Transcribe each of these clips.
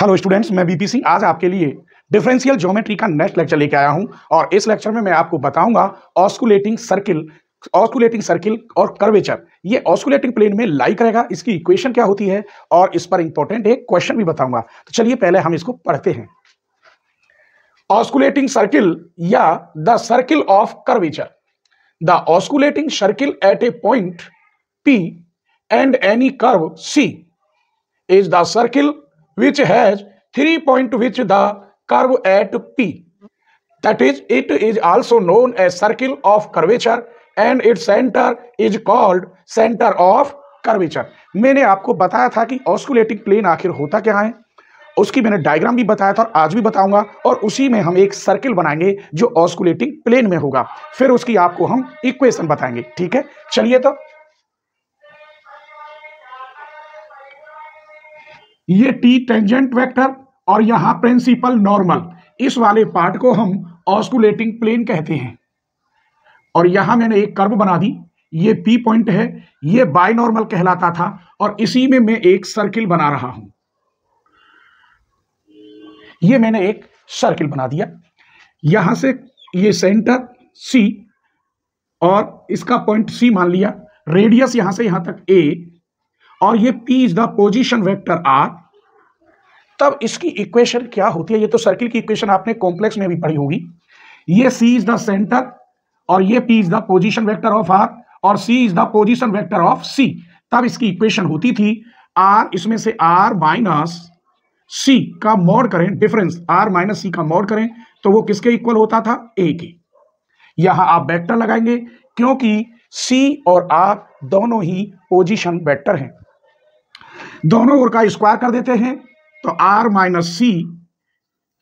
Hello students, मैं BPC आज आपके लिए डिफरेंशियल ज्योमेट्री का नेक्स्ट लेक्चर लेके आया हूं और इस लेक्चर में मैं आपको बताऊंगा ऑस्कुलेटिंग सर्किल और कर्वेचर। ये ऑस्कुलेटिंग प्लेन में लाई करेगा, इसकी इक्वेशन क्या होती है और इस पर इंपॉर्टेंट एक क्वेश्चन भी बताऊंगा। तो चलिए पहले हम इसको पढ़ते हैं। ऑस्कुलेटिंग सर्किल या the circle of curvature. The osculating circle at a point P and any curve C is the circle which has three points which the curve at P. That is, it is also known as circle of curvature and its center is called center of curvature. मैंने आपको बताया था कि osculating plane आखिर होता क्या है, उसकी मैंने डायग्राम भी बताया था और आज भी बताऊंगा और उसी में हम एक सर्किल बनाएंगे जो ऑस्कुलेटिंग प्लेन में होगा, फिर उसकी आपको हम इक्वेशन बताएंगे। ठीक है, चलिए। तो ये टी टेंजेंट वेक्टर और यहाँ प्रिंसिपल नॉर्मल, इस वाले पार्ट को हम ऑस्कुलेटिंग प्लेन कहते हैं। और यहाँ मैंने एक कर्व बना दी, ये पी पॉइंट है, ये बाइनॉर्मल कहलाता था और इसी में मैं एक सर्किल बना रहा हूं। ये मैंने एक सर्किल बना दिया, यहाँ से ये सेंटर सी और इसका पॉइंट सी मान लिया, रेडियस यहाँ से यहाँ तक ए और ये P is the position vector R। तब इसकी इक्वेशन क्या होती है? ये तो सर्किल की इक्वेशन आपने कॉम्प्लेक्स में भी पढ़ी होगी। ये C इज द सेंटर और ये P is the position vector of R और C is the position vector of C। तब इसकी इक्वेशन होती थी R, इसमें से R माइनस C का मॉड करें, डिफरेंस R माइनस C का मॉड करें तो वो किसके इक्वल होता था? A के। यहाँ आप वेक्टर लगाएंगे क्योंकि C और R दोनों ही पोजिशन वेक्टर हैं। दोनों ओर का स्क्वायर कर देते हैं तो r माइनस सी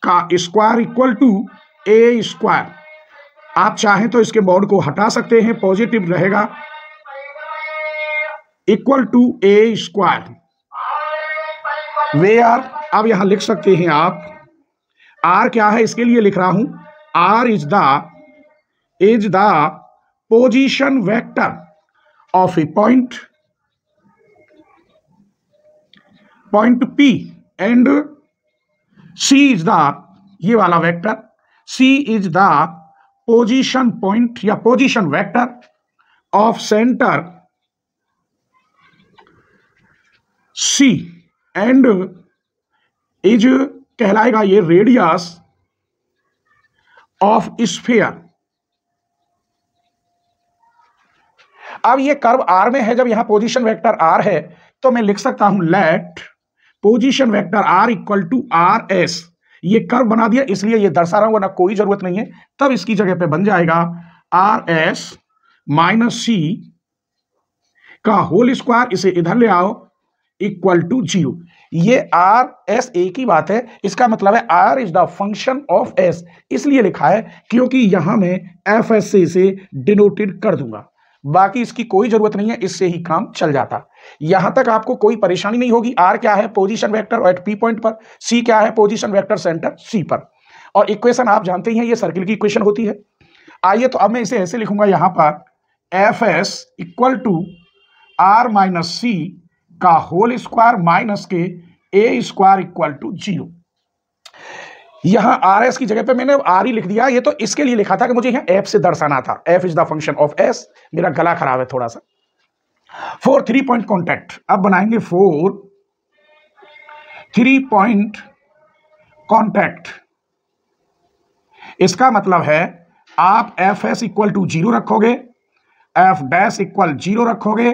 का square equal to A square. आप चाहें तो इसके मॉड को हटा सकते हैं, पॉजिटिव रहेगा, इक्वल टू ए स्क्वायर वे आर। अब यहां लिख सकते हैं आप r क्या है, इसके लिए लिख रहा हूं r is the position vector of A point P and C is the, ये वाला vector C is the position point या position vector of centre C and is कहलाएगा ये रेडियस ऑफ स्फीयर। अब ये कर्व R में है, जब यहां पोजीशन वेक्टर R है तो मैं लिख सकता हूं let position vector r equal to R S. ये कर्व बना दिया इसलिए ये दर्शा रहा हूं ना, कोई जरूरत नहीं है। तब इसकी जगह पे बन जाएगा आर एस माइनस सी का होल स्क्वायर, इसे इधर ले आओ, इक्वल टू जीरो। ये आर एस एक ही बात है, इसका मतलब है R is the function of S, इसलिए लिखा है क्योंकि यहां मैं एफ एस से इसे डिनोटेड कर दूंगा, बाकी इसकी कोई जरूरत नहीं है, इससे ही काम चल जाता। यहां तक आपको कोई परेशानी नहीं होगी। R क्या है? Position vector at P point पर। C क्या है? पोजीशन वेक्टर सेंटर C पर। और इक्वेशन आप जानते ही हैं, ये सर्किल की इक्वेशन होती है। आइए, तो अब मैं इसे ऐसे लिखूंगा यहां पर F S equal to R minus C का होल स्क्वायर माइनस के A square equal to zero. यहाँ आर एस की जगह पे मैंने आर ही लिख दिया, ये तो इसके लिए लिखा था कि मुझे यहाँ एफ से दर्शाना था, F is the function of S. मेरा गला खराब है थोड़ा सा। 4 3 पॉइंट कॉन्टैक्ट अब बनाएंगे, 4 3 पॉइंट कॉन्टैक्ट। इसका मतलब है आप F S equal to zero रखोगे, एफ डैश इक्वल जीरो रखोगे,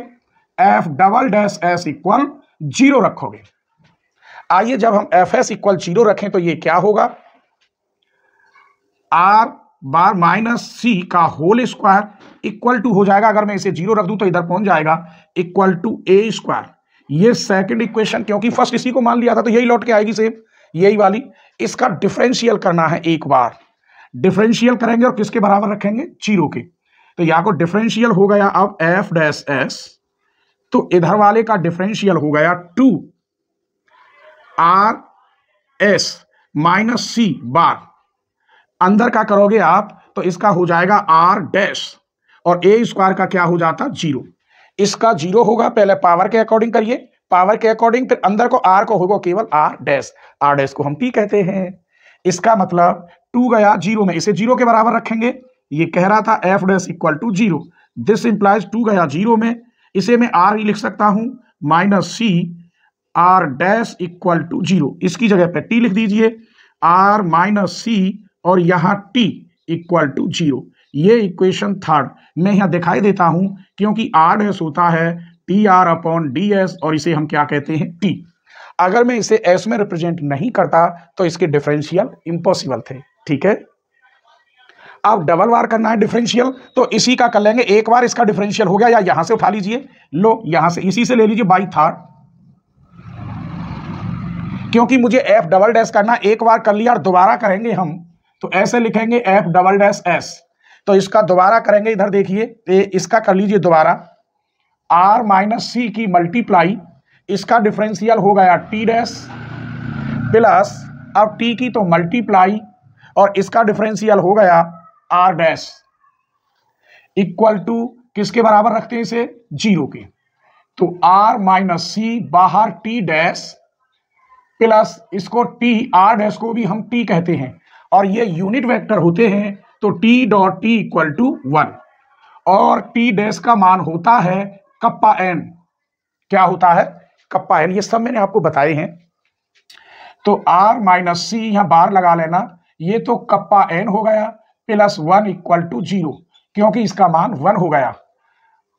F double dash S equal zero रखोगे। आइए, जब हम एफ एस इक्वल जीरो रखें तो ये क्या होगा? आर बार माइनस सी का होल स्क्वायर इक्वल टू हो जाएगा, अगर मैं इसे जीरो रख दूं तो इधर पहुंच जाएगा, इक्वल टू ए स्क्वायर। ये सेकंड इक्वेशन, क्योंकि फर्स्ट इसी को मान लिया था तो यही लौट के आएगी, सेम यही वाली। इसका डिफरेंशियल करना है, एक बार डिफरेंशियल करेंगे और किसके बराबर रखेंगे? जीरो के। तो यहाँ को डिफरेंशियल हो गया अब एफ डैश एस, तो इधर वाले का डिफरेंशियल हो गया 2 आर एस माइनस सी बार। अंदर का करोगे आप तो इसका हो जाएगा आर डैश और ए स्क्वायर का क्या हो जाता? जीरो। इसका जीरो होगा, पहले पावर के अकॉर्डिंग करिए, पावर के अकॉर्डिंग, फिर अंदर को आर को होगा केवल आर डैश, आर डैश को हम पी कहते हैं। इसका मतलब टू गया जीरो में, इसे जीरो के बराबर रखेंगे, ये कह रहा था F dash equal to zero, this implies two गया जीरो में, इसे मैं आर ही लिख सकता हूं minus C R dash equal to zero, इसकी जगह पे टी लिख दीजिए, आर माइनस सी और यहाँ टी इक्वल टू जीरो। ये इक्वेशन थर्ड मैं यहाँ दिखाई देता हूं क्योंकि आर डैश होता है T R upon D S और इसे हम क्या कहते हैं टी। अगर मैं इसे एस में रिप्रेजेंट नहीं करता तो इसके डिफरेंशियल इम्पॉसिबल थे। ठीक है, अब डबल बार करना है डिफरेंशियल, तो इसी का कर लेंगे एक बार, इसका डिफरेंशियल हो गया, या यहां से उठा लीजिए, लो यहां से इसी से ले लीजिए बाई थर्ड, क्योंकि मुझे एफ डबल डैश करना, एक बार कर लिया और दोबारा करेंगे हम तो ऐसे लिखेंगे एफ डबल डैश एस, तो इसका दोबारा करेंगे, इधर देखिए इसका कर लीजिए दोबारा, आर माइनस सी की मल्टीप्लाई, इसका डिफरेंशियल हो गया टी डैश प्लस, अब टी की तो मल्टीप्लाई और इसका डिफरेंशियल हो गया आर डैश इक्वल टू किसके बराबर रखते हैं इसे जीरो के, तो आर माइनस सी बाहर टी डैश प्लस, इसको टी आर डैश को भी हम टी कहते हैं और ये यूनिट वेक्टर होते हैं, तो T dot T equal to one और टी डैश का मान होता है कप्पा एन, क्या होता है कप्पा एन, ये सब मैंने आपको बताए हैं। तो आर माइनस सी यहाँ बार लगा लेना, ये तो कप्पा एन हो गया plus one equal to zero क्योंकि इसका मान वन हो गया,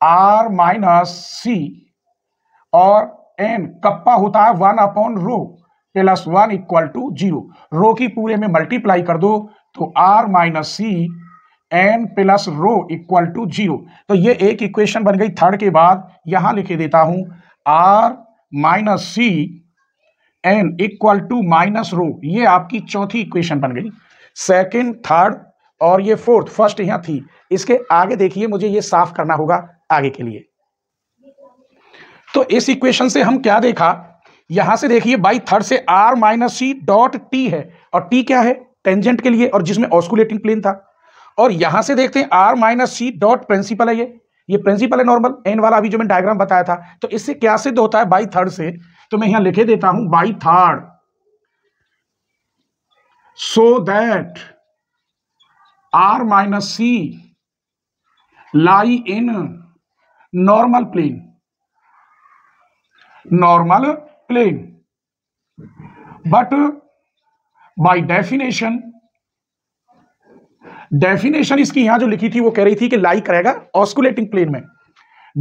आर माइनस सी और एन कप्पा होता है one upon rho plus one equal to zero, rho की पूरे में मल्टीप्लाई कर दो तो R minus C N plus rho equal to zero. तो ये एक इक्वेशन बन गई थर्ड के बाद, यहां लिखे देता हूं R minus C N equal to minus rho, ये आपकी चौथी इक्वेशन बन गई, सेकंड थर्ड और ये फोर्थ, फर्स्ट यहाँ थी, इसके आगे देखिए मुझे ये साफ करना होगा आगे के लिए। तो इस इक्वेशन से हम क्या देखा, यहां से देखिए बाई थर्ड से आर माइनस सी डॉट टी है और टी क्या है टेंजेंट के लिए और जिसमें ऑस्कुलेटिंग प्लेन था, और यहां से देखते हैं are minus C dot principal है, ये प्रिंसिपल है नॉर्मल एन वाला अभी जो मैंने डायग्राम बताया था, तो इससे क्या सिद्ध होता है बाई थर्ड से, तो मैं यहां लिखे देता हूं by third so that R minus C lie in normal plane, normal plane but by definition, definition इसकी यहां जो लिखी थी वो कह रही थी कि लाई करेगा ऑस्कुलेटिंग प्लेन में,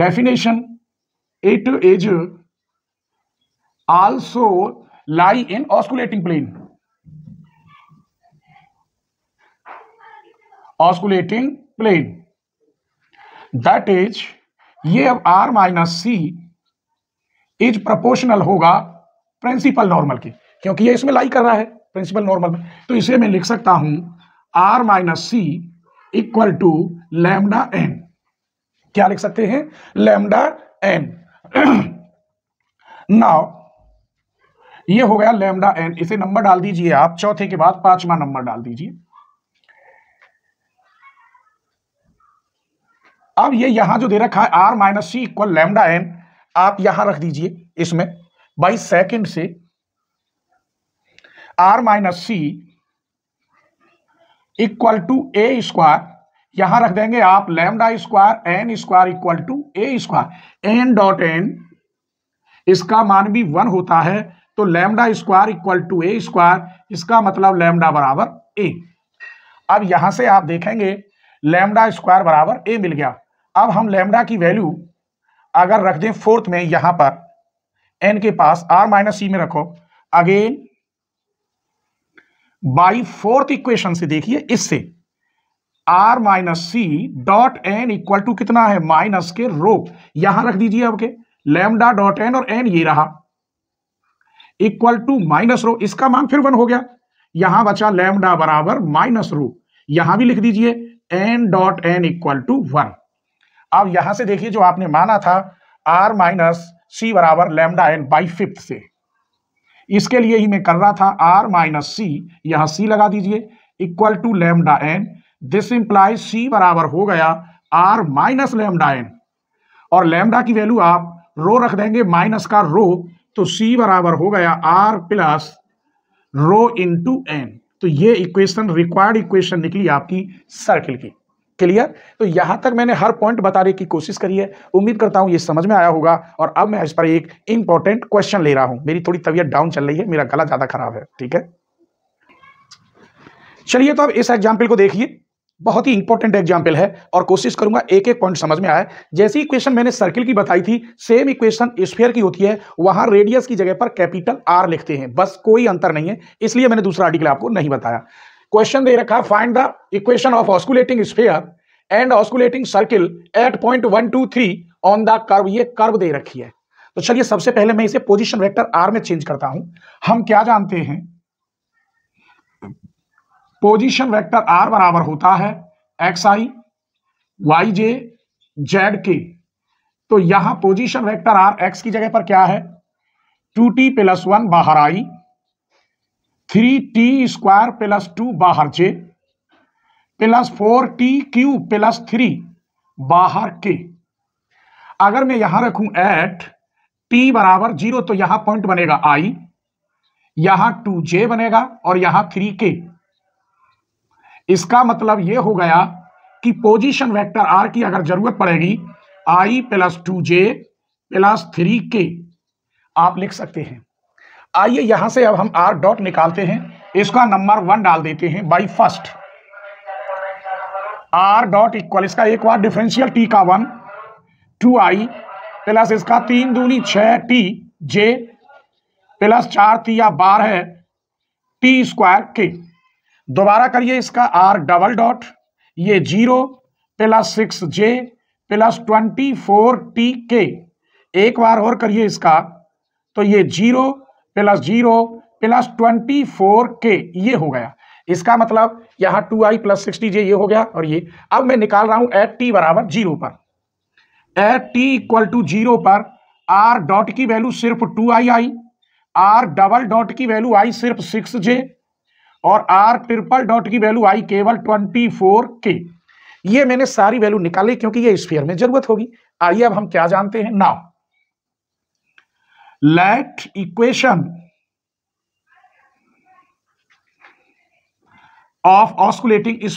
definition it is also lie in osculating plane, osculating plane that is, ये अब R minus C is proportional होगा प्रिंसिपल नॉर्मल के क्योंकि ये इसमें लाई कर रहा है प्रिंसिपल नॉर्मल में, तो इसे मैं लिख सकता हूं R minus C equal to lambda N, क्या लिख सकते हैं लैम्डा एन। नाउ ये हो गया लैम्डा एन, इसे नंबर डाल दीजिए आप चौथे के बाद पांचवा नंबर डाल दीजिए। अब ये यहां जो दे रखा है are minus C equal lambda N, आप यहां रख दीजिए इसमें बाई सेकंड से R minus C equal to A square, यहां रख देंगे आप lambda square N square equal to A square, N dot N इसका मान भी वन होता है तो lambda square equal to A square, इसका मतलब लैम्डा बराबर ए। अब यहां से आप देखेंगे लैम्डा स्क्वायर बराबर ए मिल गया। अब हम लैम्डा की वैल्यू अगर रख दें फोर्थ में, यहां पर एन के पास आर माइनस सी में रखो, अगेन बाई फोर्थ इक्वेशन से देखिए, इससे R minus C dot N equal to कितना है माइनस के रो, यहां रख दीजिए आपके लैम्डा डॉट एन और एन ये रहा इक्वल टू माइनस रो, इसका मान फिर वन हो गया, यहां बचा लैम्डा बराबर माइनस रो, यहां भी लिख दीजिए N dot N equal to one. अब यहां से देखिए जो आपने माना था आर माइनस सी बराबर लैम्डा एन बाई फिफ्थ से, इसके लिए ही मैं कर रहा था आर माइनस सी, यहां सी लगा दीजिए equal to lambda N, this implies C बराबर हो गया आर माइनस लैम्डा एन और लैम्डा की वैल्यू आप रो रख देंगे माइनस का रो, तो सी बराबर हो गया R plus rho into N. तो ये इक्वेशन रिक्वायर्ड इक्वेशन निकली आपकी सर्किल की। क्लियर? तो यहाँ तक मैंने हर पॉइंट बताने की कोशिश करी है। उम्मीद करता हूँ ये समझ में आया होगा। और अब मैं इस पर एक इंपॉर्टेंट क्वेश्चन ले रहा हूँ। मेरी थोड़ी तबीयत डाउन चल रही है, मेरा गला ज़्यादा खराब है। ठीक है, चलिए तो अब इस एग्जाम्पल को देखिए। बहुत ही इंपॉर्टेंट एग्जाम्पल है और कोशिश करूंगा एक एक पॉइंट समझ में आए। जैसी इक्वेशन मैंने सर्किल की बताई थी, सेम इक्वेशन स्फीयर की होती है। वहां रेडियस की जगह पर कैपिटल आर लिखते हैं, बस, कोई अंतर नहीं है। इसलिए मैंने दूसरा आर्टिकल आपको नहीं बताया। क्वेश्चन दे रखा, find the equation of osculating sphere and osculating circle at point 1, 2, 3 on the curve. ये कर्व दे रखी है। तो चलिए सबसे पहले मैं इसे पोजिशन वेक्टर आर में चेंज करता हूं। हम क्या जानते हैं, पोजीशन वेक्टर आर बराबर होता है X I Y J Z के। तो यहां पोजीशन वेक्टर आर एक्स की जगह पर क्या है, 2t+1 बाहर आई, 3t² + 2 बाहर जे, प्लस 4t³ + 3 बाहर के। अगर मैं यहां रखूं एट t = 0, तो यहां पॉइंट बनेगा आई, यहां 2j बनेगा और यहां 3k। इसका मतलब यह हो गया कि पोजीशन वेक्टर आर की अगर जरूरत पड़ेगी, i + 2j + 3k आप लिख सकते हैं। आइए यहां से अब हम आर डॉट निकालते हैं। इसका नंबर 1 डाल देते हैं by first. R dot equal, इसका एक बार डिफरेंशियल t का 1, 2i प्लस इसका 3 दूनी 6t j प्लस 4 तिया 12 t² k। दोबारा करिए, इसका आर डबल डॉट, ये 0 + 6j + 24t k। एक बार और करिए इसका, तो ये 0 + 0 + 24k ये हो गया। इसका मतलब यहाँ 2i + 60j ये हो गया। और ये अब मैं निकाल रहा हूँ एट t = 0 पर। एट t = 0 पर आर डॉट की वैल्यू सिर्फ 2i आई, आर डबल डॉट की वैल्यू आई सिर्फ 6j और आर ट्रिपल डॉट की वैल्यू आई केवल 24k। ये मैंने सारी वैल्यू निकाली क्योंकि ये स्फीयर में जरूरत होगी। आइए अब हम क्या जानते हैं, now let equation of osculating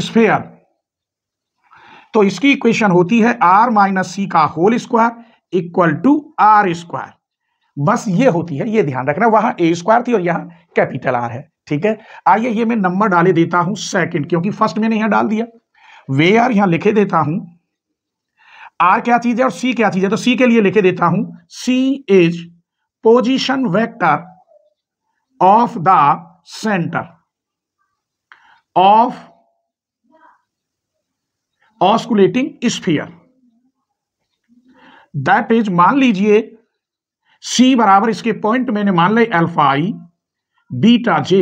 sphere. तो इसकी इक्वेशन होती है r - c² = r²। बस ये होती है, ये ध्यान रखना। वहां a² थी और यहाँ कैपिटल R है। ठीक है, आइए ये मैं नंबर डाले देता हूं सेकंड, क्योंकि फर्स्ट मैंने यहाँ डाल दिया। वेयर यहाँ लिखे देता हूं R क्या चीज है और C क्या चीज है। तो C के लिए लिखे देता हूं C is position vector of the centre of osculating sphere. That is, मान लीजिए C बराबर, इसके पॉइंट मैंने मान ले अल्फा आई, बीटा जे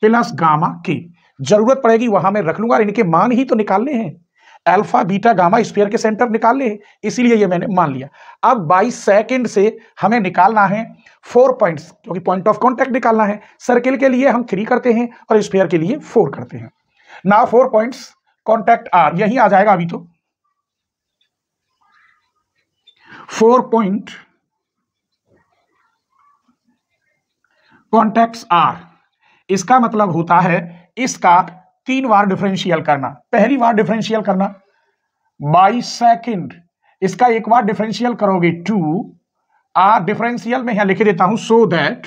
प्लस गामा के। जरूरत पड़ेगी वहां मैं रख लूंगा, इनके मान ही तो निकालने हैं। अल्फा बीटा गामा स्फीयर के सेंटर निकालने हैं, इसीलिए ये मैंने मान लिया। अब बाई सेकंड से हमें निकालना है 4 पॉइंट्स, क्योंकि पॉइंट ऑफ कॉन्टैक्ट निकालना है। सर्किल के लिए हम 3 करते हैं और स्फीयर के लिए 4 करते हैं। नाउ 4 पॉइंट्स कॉन्टैक्ट आर, यही आ जाएगा अभी तो 4 पॉइंट कॉन्टैक्ट्स आर। इसका मतलब होता है इसका 3 बार डिफरेंशियल करना। पहली बार डिफरेंशियल करना बाई सेकंड, इसका एक बार डिफरेंशियल करोगे 2 आर डिफरेंशियल में यहां लिख देता हूं so that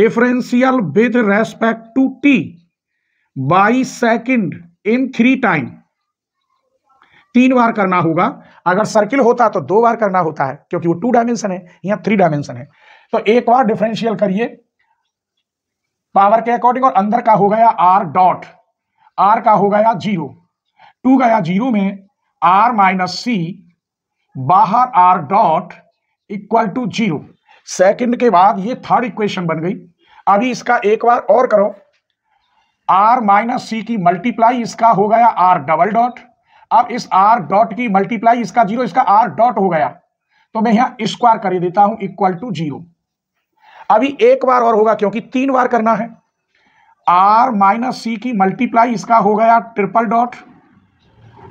differential with respect to T by second in 3 time. 3 बार करना होगा। अगर सर्किल होता तो 2 बार करना होता है, क्योंकि वो 2 डायमेंशन है, यहाँ 3 डायमेंशन है। तो एक बार डिफरेंशियल करिए पावर के अकॉर्डिंग, और अंदर का हो गया आर डॉट, आर का हो गया 0 2 गया 0 में r - c बाहर आर डॉट = 0। सेकंड के बाद ये थर्ड इक्वेशन बन गई। अभी इसका एक बार और करो, r - c की मल्टीप्लाई, इसका हो गया आर डबल डॉट। अब इस आर डॉट की मल्टीप्लाई, इसका 0, इसका आर डॉट हो गया, तो मैं यहाँ स्क्वायर कर देता हूं = 0। अभी एक बार और होगा क्योंकि 3 बार करना है। r - c की मल्टीप्लाई, इसका हो गया ट्रिपल डॉट,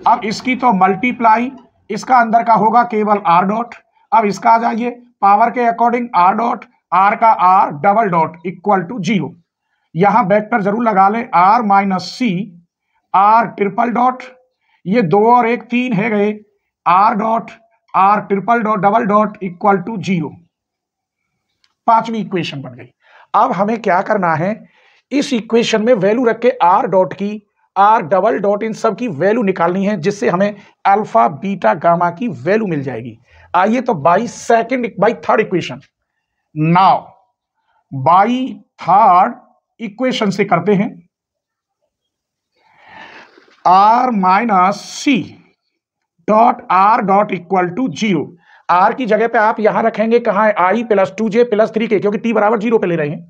अब इसकी तो मल्टीप्लाई इसका अंदर का होगा केवल आर डॉट। अब इसका आ जाइए पावर के अकॉर्डिंग आर डॉट, आर का are double dot equal to zero. यहां वेक्टर जरूर लगा ले are minus C R triple dot, ये दो और एक तीन है गए, are dot are triple dot double dot equal to zero. पांचवी इक्वेशन बन गई। अब हमें क्या करना है, इस इक्वेशन में वैल्यू रख के आर डॉट की, आर डबल डॉट, इन सब की वैल्यू निकालनी है जिससे हमें अल्फा बीटा गामा की वैल्यू मिल जाएगी। आइए तो by third equation, now by third equation से करते हैं। Are minus C dot are dot equal to zero. Are की जगह पे आप यहां रखेंगे कहाँ है, आई प्लस टू जे प्लस थ्री के, क्योंकि टी बराबर जीरो पे ले रहे हैं।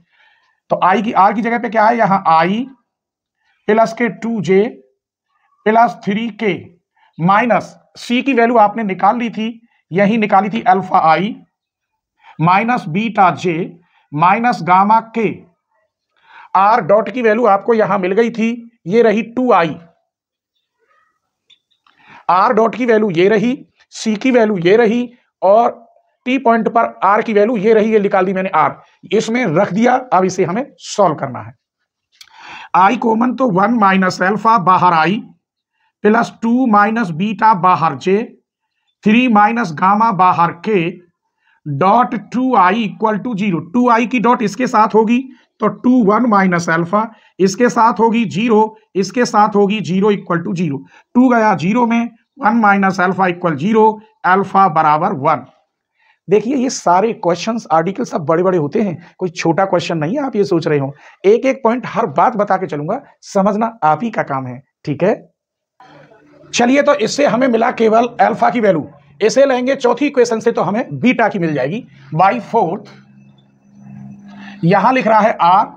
तो आई की आर की जगह पे क्या है, यहां आई प्लस के टू जे प्लस थ्री के माइनस सी की वैल्यू आपने निकाल ली थी, यही निकाली थी alpha I minus beta J minus gamma K. Are dot की वैल्यू आपको यहां मिल गई थी, ये रही टू आई। आर डॉट की वैल्यू ये रही, सी की वैल्यू ये रही और टी पॉइंट पर आर की वैल्यू ये रही, ये निकाल दी मैंने आर, इसमें रख दिया। अब इसे हमें सॉल्व करना है। आई कॉमन तो वन माइनस एल्फा बाहर i plus two minus beta बाहर जे थ्री माइनस गामा बाहर k dot two i equal to zero. Two i की डॉट इसके साथ होगी तो टू वन माइनस एल्फा, इसके साथ होगी जीरो, इसके साथ होगी zero equal to zero. Two गया जीरो में, one minus alpha equal zero, alpha बराबर वन। देखिए ये सारे क्वेश्चंस आर्टिकल सब बड़े बड़े होते हैं, कोई छोटा क्वेश्चन नहीं है आप ये सोच रहे हो। एक एक पॉइंट हर बात बता के चलूंगा, समझना आप ही का काम है, ठीक है। चलिए तो इससे हमें मिला केवल एल्फा की वैल्यू, इसे लेंगे चौथी इक्वेशन से तो हमें बीटा की मिल जाएगी। बाई फोर्थ यहां लिख रहा है are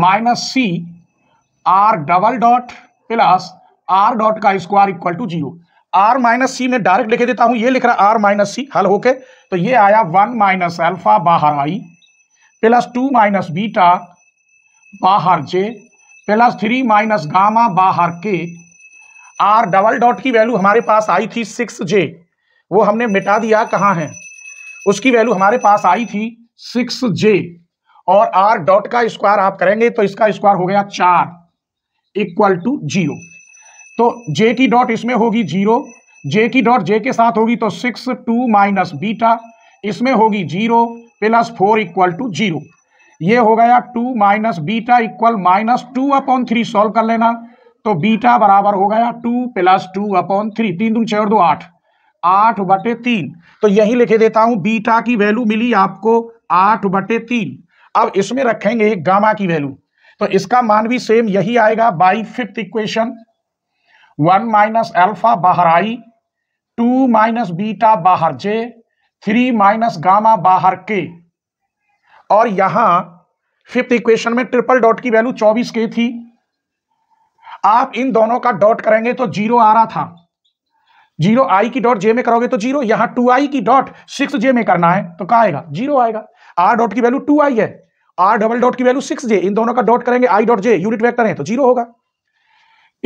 minus C r double dot plus r dot का square equal to zero. R minus c में डायरेक्ट लिख देता हूं, ये लिख रहा आर माइनस सी हल होके, तो ये आया वन माइनस एल्फा बाहर i plus two minus beta बाहर जे प्लस थ्री माइनस गामा बाहर के। आर डबल डॉट की वैल्यू हमारे पास आई थी सिक्स जे, वो हमने मिटा दिया, कहाँ है उसकी वैल्यू हमारे पास आई थी सिक्स जे। और आर डॉट का स्क्वायर आप करेंगे तो इसका स्क्वायर हो गया चार इक्वल टू जीरो। तो जे की डॉट इसमें होगी जीरो, जे की डॉट जे के साथ होगी तो सिक्स, टू माइनस बीटा इसमें होगी zero plus four equal to zero. ये हो गया two minus beta equal minus two upon three, solve कर लेना तो बीटा बराबर हो गया two plus two upon three, तीन दून चार दो आठ, आठ बटे तीन। तो यही लिखे देता हूं, बीटा की वैल्यू मिली आपको आठ बटे तीन। अब इसमें रखेंगे गामा की वैल्यू, तो इसका मान भी सेम यही आएगा। By fifth equation, one minus alpha बाहर आई, टू माइनस बीटा बाहर जे, थ्री माइनस गामा बाहर के। और यहां फिफ्थ इक्वेशन में ट्रिपल डॉट की वैल्यू 24 के थी, आप इन दोनों का डॉट करेंगे तो जीरो आ रहा था। जीरो आई की डॉट जे में करोगे तो जीरो, यहां टू आई की डॉट सिक्स जे में करना है तो क्या आएगा, जीरो आएगा। आर डॉट की वैल्यू टू आई है, आर डबल डॉट की वैल्यू सिक्स जे, इन दोनों का डॉट करेंगे i dot j, unit vector है तो जीरो होगा।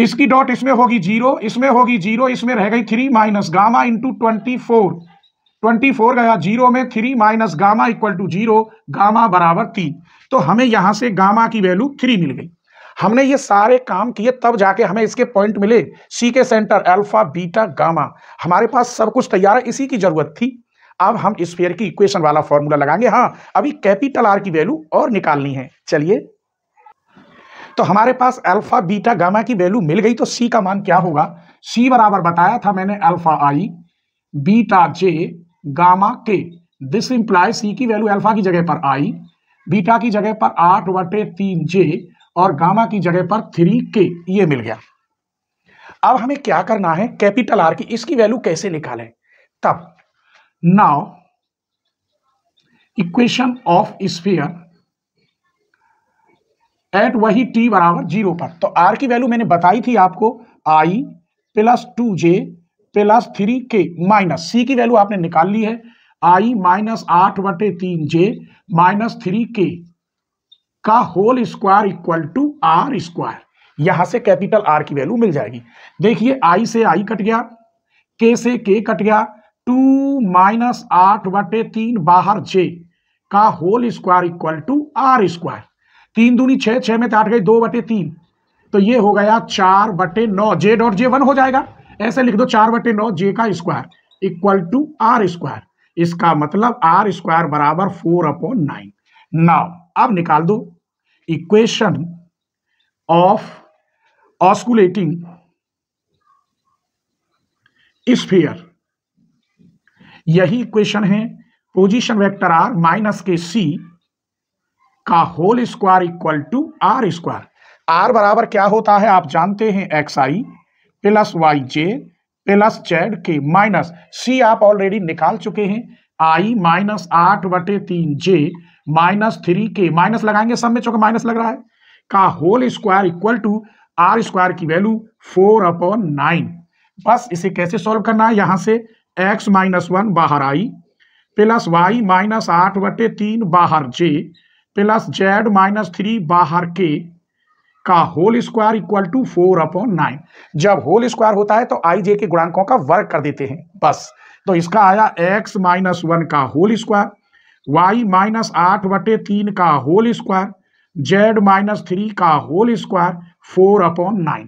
इसकी डॉट इसमें होगी जीरो, इसमें होगी जीरो, इसमें रह गई थ्री माइनस गामा इंटू 24, 24 गया जीरो में, three minus gamma equal to zero, gamma बराबर तीन। तो हमें यहां से गामा की वैल्यू थ्री मिल गई। हमने ये सारे काम किए तब जाके हमें इसके पॉइंट मिले, सी के सेंटर अल्फा बीटा गामा, हमारे पास सब कुछ तैयार है, इसी की जरूरत थी। अब हम स्फीयर की इक्वेशन वाला फॉर्मूला लगाएंगे। हाँ अभी कैपिटल आर की वैल्यू और निकालनी है। चलिए तो हमारे पास अल्फा बीटा गामा की वैल्यू मिल गई, तो सी का मान क्या होगा, सी बराबर बताया था मैंने alpha I beta j gamma k. This imply c की वैल्यू अल्फा की जगह पर आई, बीटा की जगह पर आठ बटे तीन जे और गामा की जगह पर थ्री के, ये मिल गया। अब हमें क्या करना है, कैपिटल आर की इसकी वैल्यू कैसे निकालें, तब now equation of sphere at वही टी बराबर जीरो पर। तो आर की वैल्यू मैंने बताई थी आपको, i plus two J plus three के माइनस सी की वैल्यू आपने निकाल ली है, आई माइनस आठ बटे तीन जे माइनस थ्री के का whole square equal to are square. यहां से कैपिटल आर की वैल्यू मिल जाएगी। देखिए आई से आई कट गया, के से के कट गया, 2 - 8/3 बाहर जे का whole square equal to are square. 3 दूनी 6, 6 में तो 8 गई, 2/3, तो ये हो गया 4/9। जे डॉट जे 1 हो जाएगा, ऐसे लिख दो 4/9 जे का square equal to are square. इसका मतलब आर स्क्वायर बराबर 4/9। नाउ अब निकाल दो इक्वेशन ऑफ ऑस्कुलेटिंग स्फीयर। यही इक्वेशन है पोजीशन वेक्टर आर माइनस के सी का whole square equal to are square. R बराबर क्या होता है आप जानते हैं, एक्स आई प्लस वाई जे प्लस जेड के माइनस सी आप ऑलरेडी निकाल चुके हैं। आई माइनस 8/3 जे माइनस 3 के, माइनस लगाएंगे सब में चूंकि माइनस लग रहा है, का whole square equal to are square की वैल्यू 4/9। बस इसे कैसे सॉल्व करना है, यहाँ से x माइनस 1 बाहर आई प्लस वाई माइनस 8/3 बाहर जे प्लस जेड माइनस 3 बाहर के का होल स्क्वायर इक्वल टू 4/9। जब होल स्क्वायर होता है तो आई जे के गुणांकों का वर्ग कर देते हैं बस। तो इसका आया x माइनस 1 का होल स्क्वायर, y माइनस 8/3 का होल स्क्वायर, जेड माइनस 3 का होल स्क्वायर 4/9।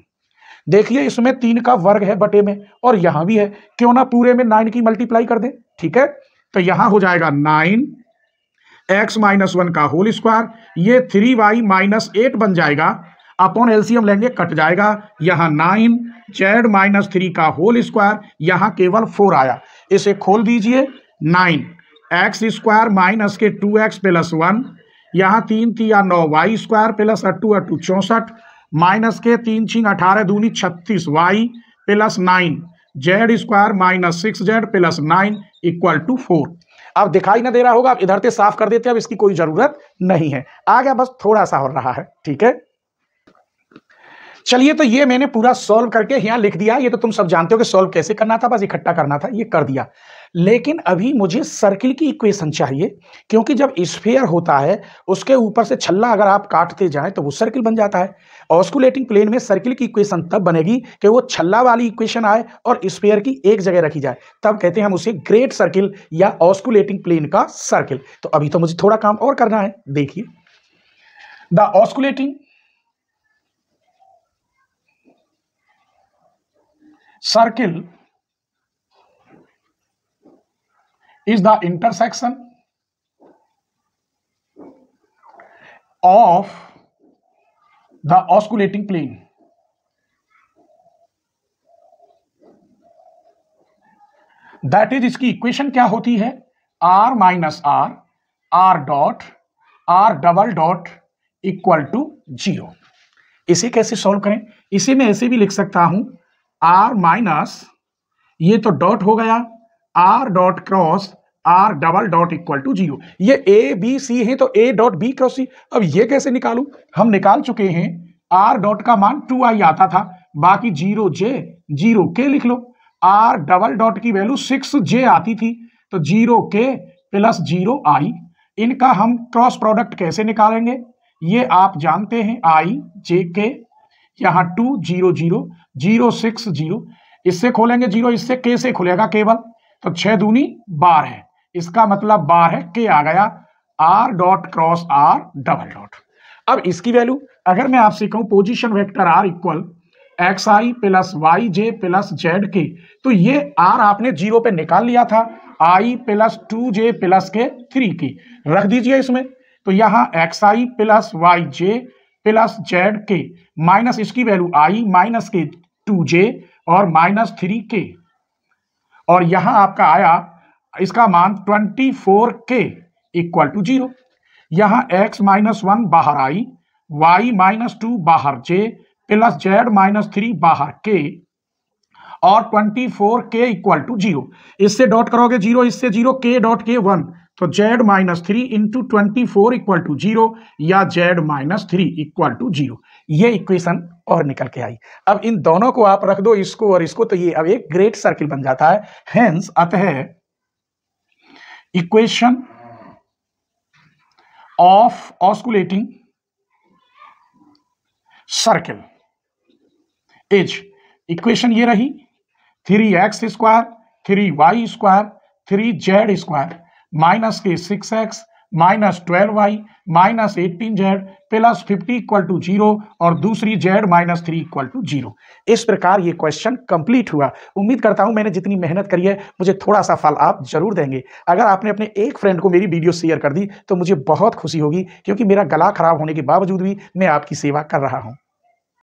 देखिए इसमें 3 का वर्ग है बटे में और यहाँ भी है, क्यों ना पूरे में 9 की मल्टीप्लाई कर दे, ठीक है। तो यहाँ हो जाएगा 9 x - 1 का होल स्क्वायर, ये 3y - 8 बन जाएगा, अपॉन एलसीएम लेंगे कट जाएगा, यहाँ 9 z - 3 का होल स्क्वायर, यहाँ केवल 4 आया। इसे खोल दीजिए, 9x² - 2x + 1, यहाँ 3 × 9 y² + 8 × 8 = 64 माइनस के 3 × 18 = 36 y प्लस 9 z² - 6z + 9 = 4। अब दिखाई ना दे रहा होगा, आप इधर से साफ कर देते हैं, अब इसकी कोई जरूरत नहीं है, आ गया बस थोड़ा सा हो रहा है, ठीक है। चलिए तो ये मैंने पूरा सॉल्व करके यहाँ लिख दिया, ये तो तुम सब जानते हो कि सॉल्व कैसे करना था, बस इकट्ठा करना था, ये कर दिया। लेकिन अभी मुझे सर्किल की इक्वेशन चाहिए, क्योंकि जब स्फीयर होता है उसके ऊपर से छल्ला अगर आप काटते जाएं तो वो सर्किल बन जाता है। ऑस्कुलेटिंग प्लेन में सर्किल की इक्वेशन तब बनेगी कि वो छल्ला वाली इक्वेशन आए और स्फीयर की एक जगह रखी जाए, तब कहते हैं हम उसे ग्रेट सर्किल या ऑस्कुलेटिंग प्लेन का सर्किल। तो अभी तो मुझे थोड़ा काम और करना है। देखिए the osculating circle is the intersection of the osculating plane that is, इसकी equation क्या होती है, r - r r dot r double dot equal to 0। इसे कैसे सॉल्व करें, इसे मैं ऐसे भी लिख सकता हूं, आर माइनस ये तो डॉट हो गया, r dot cross r double dot equal to 0। ये ए बी सी है तो a dot b cross c. अब ये कैसे निकालूं, हम निकाल चुके हैं, आर डॉट का मान 2i आता था, बाकी 0 जे 0 के लिख लो। आर डबल डॉट की वैल्यू 6 जे आती थी, तो 0 के + 0 i, इनका हम क्रॉस प्रोडक्ट कैसे निकालेंगे ये आप जानते हैं, i जे के, यहाँ 2 0 0 0 6 0, इससे खोलेंगे 0, इससे के से खुलेगा केवल, तो 6 दूनी 12 है, इसका मतलब 12 है, के आ गया, r dot cross r double dot. अब इसकी वैल्यू अगर मैं आपसे कहूँ position vector are equal xi plus Y J plus Z के, तो ये r आपने 0 पे निकाल लिया था, i प्लस 2j प्लस के 3 की रख दीजिए इसमें, तो यहाँ xi प्लस वाई जे प्लस जेड के माइनस इसकी value i minus k 2j और माइनस 3k, और यहाँ आपका आया इसका मान 24k = 0। यहाँ x - 1 बाहर आई, y - 2 बाहर j प्लस z - 3 बाहर k और 24k = 0। इससे डॉट करोगे 0, इससे 0, k डॉट k 1, तो z - 3 × 24 = 0 या z - 3 = 0। ये इक्वेशन और निकल के आई। अब इन दोनों को आप रख दो, इसको और इसको, तो ये अब एक ग्रेट सर्किल बन जाता है। हेंस अतः equation of osculating circle H. Equation ये रही 3x² 3y² 3z² माइनस के 6x minus 12y minus 18z plus 50 equal to 0 और दूसरी z माइनस 3 इक्वल टू 0। इस प्रकार ये क्वेश्चन कंप्लीट हुआ। उम्मीद करता हूं मैंने जितनी मेहनत करी है मुझे थोड़ा सा फल आप जरूर देंगे। अगर आपने अपने एक फ्रेंड को मेरी वीडियो शेयर कर दी तो मुझे बहुत खुशी होगी, क्योंकि मेरा गला खराब होने के बावजूद भी मैं आपकी सेवा कर रहा हूँ।